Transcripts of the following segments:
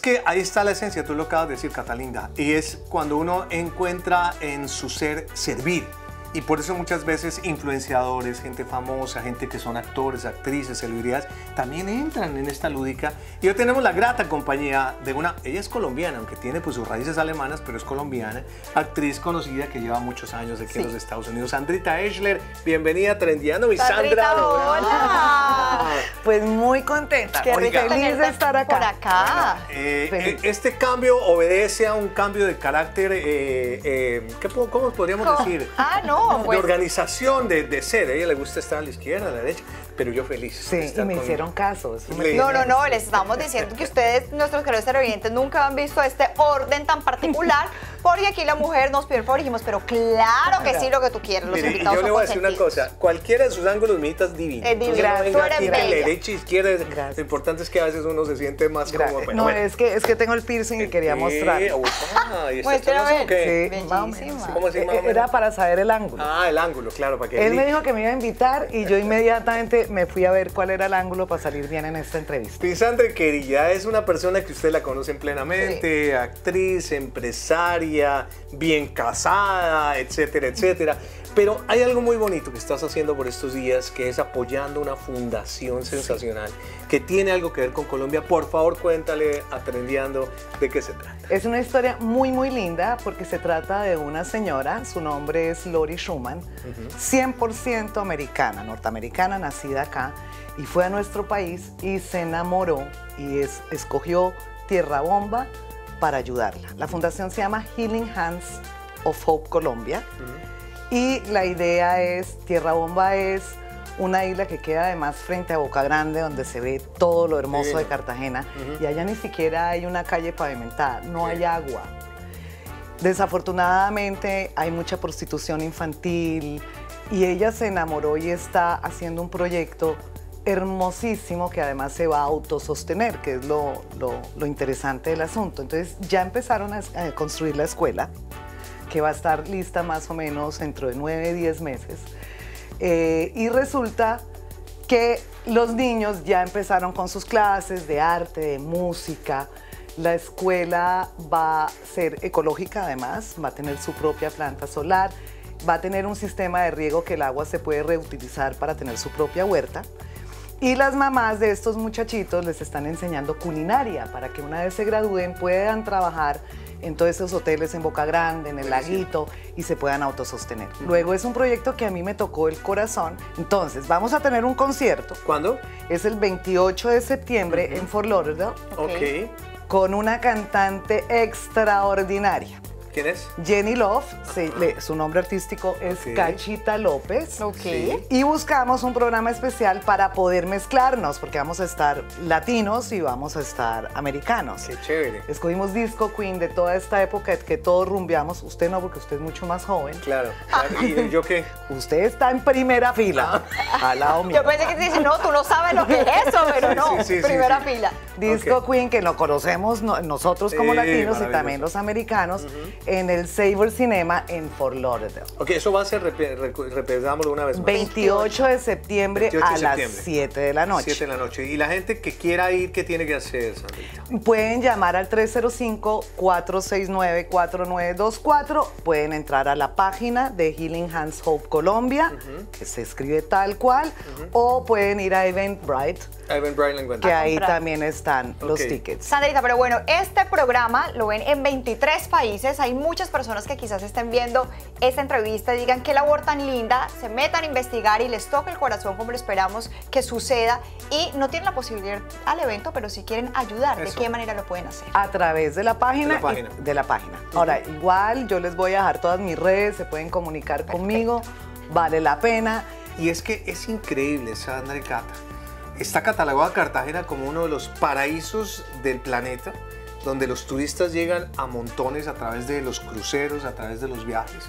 Es que ahí está la esencia, tú lo acabas de decir, Catalina, y es cuando uno encuentra en su ser servir. Y por eso muchas veces influenciadores, gente famosa, gente que son actores, actrices, celebridades, también entran en esta lúdica. Y hoy tenemos la grata compañía de una, ella es colombiana, aunque tiene pues sus raíces alemanas, pero es colombiana, actriz conocida que lleva muchos años aquí en los Estados Unidos. Sandrita Eichler, bienvenida a Trendiando, mi Sandra. Hola. Pues muy contenta. Qué rico, feliz de estar acá. Por acá. Bueno, este cambio obedece a un cambio de carácter, ¿cómo podríamos decir? Ah, no. Pues, de organización, de ser. A ella le gusta estar a la izquierda, a la derecha, pero yo feliz. Sí, y me hicieron caso. No, les estamos diciendo que ustedes, nuestros queridos televidentes, nunca han visto este orden tan particular, porque aquí la mujer nos pidió el favor y dijimos, pero claro que sí, lo que tú quieres, los invitados. Yo le voy a decir una cosa, cualquiera de sus ángulos, mi hijita, es divino. Es divino. Entonces, no venga, la derecha, izquierda, lo importante es que a veces uno se siente más como... Bueno, no, bueno. Es que tengo el piercing y quería mostrar. Muéstrame. Sí, ¿cómo así? Era para saber el ángulo. Ah, el ángulo, claro. Para que él me dijo que me iba a invitar y yo inmediatamente me fui a ver cuál era el ángulo para salir bien en esta entrevista. Y Sandra, querida, es una persona que usted la conoce plenamente, actriz, empresaria, bien casada, etcétera, etcétera. Pero hay algo muy bonito que estás haciendo por estos días, que es apoyando una fundación sensacional que tiene algo que ver con Colombia. Por favor, cuéntale a Trendiando de qué se trata. Es una historia muy, muy linda porque se trata de una señora, su nombre es Lori Schumann, 100% americana, norteamericana, nacida acá, y fue a nuestro país y se enamoró y escogió Tierra Bomba para ayudarla. La fundación se llama Healing Hands of Hope Colombia. Y la idea es, Tierra Bomba es una isla que queda además frente a Boca Grande, donde se ve todo lo hermoso de Cartagena. Y allá ni siquiera hay una calle pavimentada, no hay agua. Desafortunadamente hay mucha prostitución infantil y ella se enamoró y está haciendo un proyecto hermosísimo que además se va a autosostener, que es lo interesante del asunto. Entonces ya empezaron a construir la escuela, que va a estar lista más o menos dentro de 9-10 meses. Y resulta que los niños ya empezaron con sus clases de arte, de música. La escuela va a ser ecológica además, va a tener su propia planta solar, va a tener un sistema de riego que el agua se puede reutilizar para tener su propia huerta. Y las mamás de estos muchachitos les están enseñando culinaria para que una vez se gradúen puedan trabajar en todos esos hoteles en Boca Grande, en el laguito, y se puedan autosostener. Luego es un proyecto que a mí me tocó el corazón. Entonces, vamos a tener un concierto. ¿Cuándo? Es el 28 de septiembre en Fort Lauderdale. Con una cantante extraordinaria. ¿Quién es? Jenny Love, su nombre artístico es Cachita López. Y buscamos un programa especial para poder mezclarnos, porque vamos a estar latinos y vamos a estar americanos. ¡Qué chévere! Escogimos Disco Queen de toda esta época que todos rumbeamos. Usted no, porque usted es mucho más joven. Claro. ¿Y yo qué? Usted está en primera fila. Al lado mío. Yo pensé que te dicen, no, tú no sabes lo que es eso, pero no, primera fila. Disco Queen, que lo conocemos nosotros como latinos y también los americanos. En el Saber Cinema en Fort Lauderdale. Ok, eso va a ser, repetámoslo una vez más. 28 de septiembre 28 de a septiembre. Las 7 de la noche. 7 de la noche. Y la gente que quiera ir, ¿qué tiene que hacer, Sandrita? Pueden llamar al 305-469-4924. Pueden entrar a la página de Healing Hands Hope Colombia, que se escribe tal cual, o pueden ir a Eventbrite. Que ahí también están los tickets. Sandrita, pero bueno, este programa lo ven en 23 países. Hay muchas personas que quizás estén viendo esta entrevista y digan qué labor tan linda, se metan a investigar y les toque el corazón como lo esperamos que suceda y no tienen la posibilidad de ir al evento, pero si quieren ayudar, ¿de qué manera lo pueden hacer? A través de la página. Ahora, igual yo les voy a dejar todas mis redes, se pueden comunicar conmigo, vale la pena. Y es que es increíble, Sandra y Cata. Está catalogada Cartagena como uno de los paraísos del planeta, donde los turistas llegan a montones a través de los cruceros, a través de los viajes.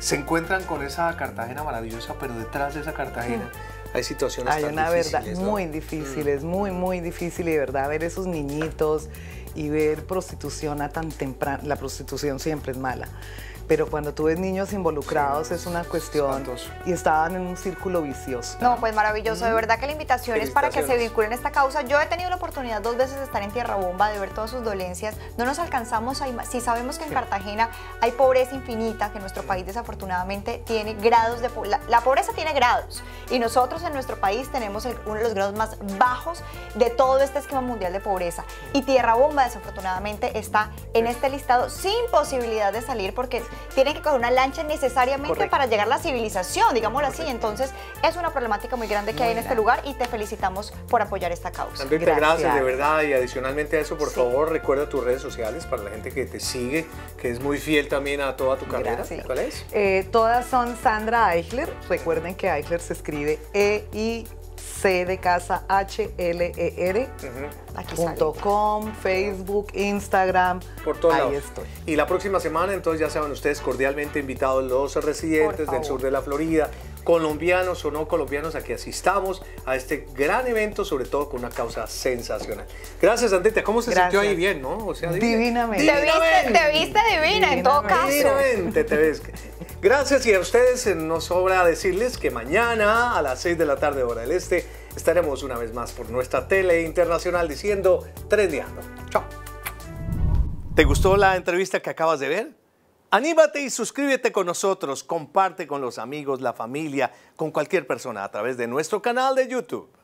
Se encuentran con esa Cartagena maravillosa, pero detrás de esa Cartagena hay situaciones tan difíciles. Hay una verdad muy difícil, es muy, muy difícil, y de verdad, ver esos niñitos y ver prostitución a tan temprana. La prostitución siempre es mala. pero cuando tú ves niños involucrados es una cuestión y estaban en un círculo vicioso. No, pues maravilloso, de verdad que la invitación es para que se vinculen a esta causa. Yo he tenido la oportunidad 2 veces de estar en Tierra Bomba, de ver todas sus dolencias, no nos alcanzamos a si sabemos que en Cartagena hay pobreza infinita, que nuestro país desafortunadamente tiene grados de la pobreza tiene grados y nosotros en nuestro país tenemos uno de los grados más bajos de todo este esquema mundial de pobreza, y Tierra Bomba desafortunadamente está en este listado sin posibilidad de salir porque tienen que coger una lancha necesariamente para llegar a la civilización, digámoslo así. Entonces es una problemática muy grande que hay en este lugar y te felicitamos por apoyar esta causa. Gracias, de verdad. Y adicionalmente a eso, por favor, recuerda tus redes sociales para la gente que te sigue, que es muy fiel también a toda tu carrera. ¿Cuál es? Todas son Sandra Eichler. Recuerden que Eichler se escribe E-I-C de casa H-L-E-R. .com, Facebook, Instagram, por todos lados. Ahí estoy. Y la próxima semana, entonces ya saben ustedes, cordialmente invitados los residentes del sur de la Florida, colombianos o no colombianos, a que asistamos a este gran evento, sobre todo con una causa sensacional. Gracias, Andrita. ¿Cómo se sintió ahí? Bien, ¿no? O sea, divinamente. Te viste divina, en todo caso. Divinamente te ves. Gracias, y a ustedes nos sobra decirles que mañana a las 6 de la tarde, hora del este, estaremos una vez más por nuestra tele internacional diciendo Trendiando. Chao. ¿Te gustó la entrevista que acabas de ver? Anímate y suscríbete con nosotros. Comparte con los amigos, la familia, con cualquier persona a través de nuestro canal de YouTube.